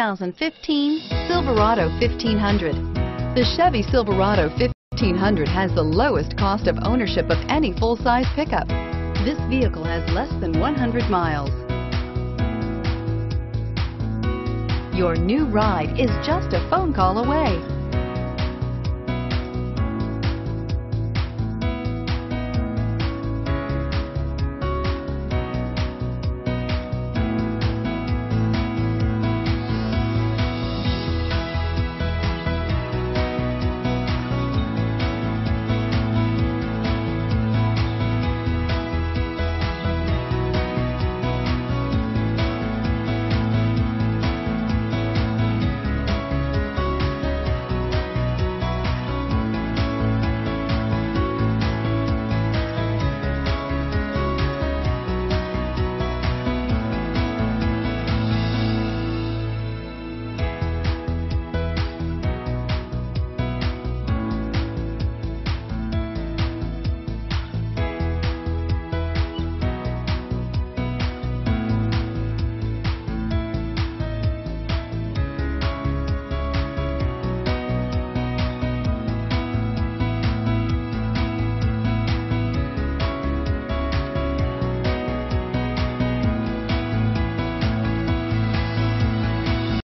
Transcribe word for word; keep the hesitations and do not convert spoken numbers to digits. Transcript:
two thousand fifteen Silverado fifteen hundred. The Chevy Silverado fifteen hundred has the lowest cost of ownership of any full-size pickup. This vehicle has less than one hundred miles. Your new ride is just a phone call away.